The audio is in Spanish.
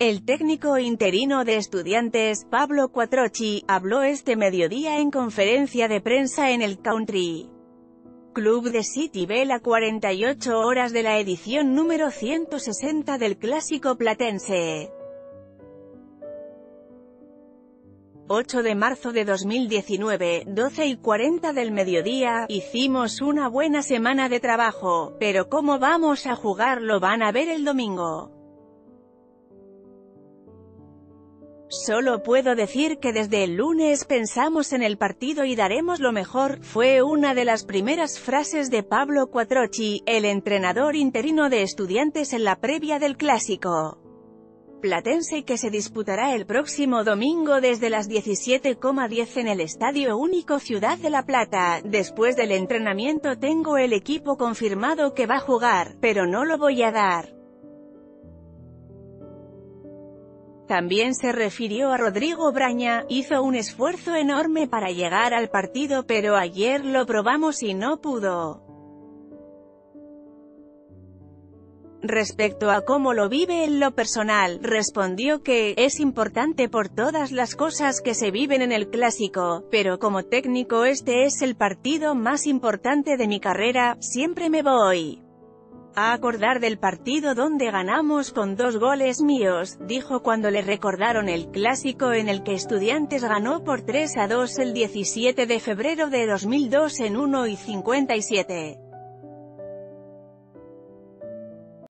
El técnico interino de Estudiantes, Pablo Quattrocchi, habló este mediodía en conferencia de prensa en el Country Club de City Bell a 48 horas de la edición número 160 del Clásico Platense. 8 de marzo de 2019, 12:40 del mediodía, hicimos una buena semana de trabajo, pero cómo vamos a jugar lo van a ver el domingo. Solo puedo decir que desde el lunes pensamos en el partido y daremos lo mejor, fue una de las primeras frases de Pablo Quattrocchi, el entrenador interino de Estudiantes en la previa del Clásico Platense que se disputará el próximo domingo desde las 17:10 en el Estadio Único Ciudad de la Plata. Después del entrenamiento tengo el equipo confirmado que va a jugar, pero no lo voy a dar. También se refirió a Rodrigo Braña, hizo un esfuerzo enorme para llegar al partido pero ayer lo probamos y no pudo. Respecto a cómo lo vive en lo personal, respondió que «es importante por todas las cosas que se viven en el Clásico, pero como técnico este es el partido más importante de mi carrera, siempre me voy a acordar del partido donde ganamos con 2 goles míos», dijo cuando le recordaron el clásico en el que Estudiantes ganó por 3-2 el 17 de febrero de 2002 en 1:57.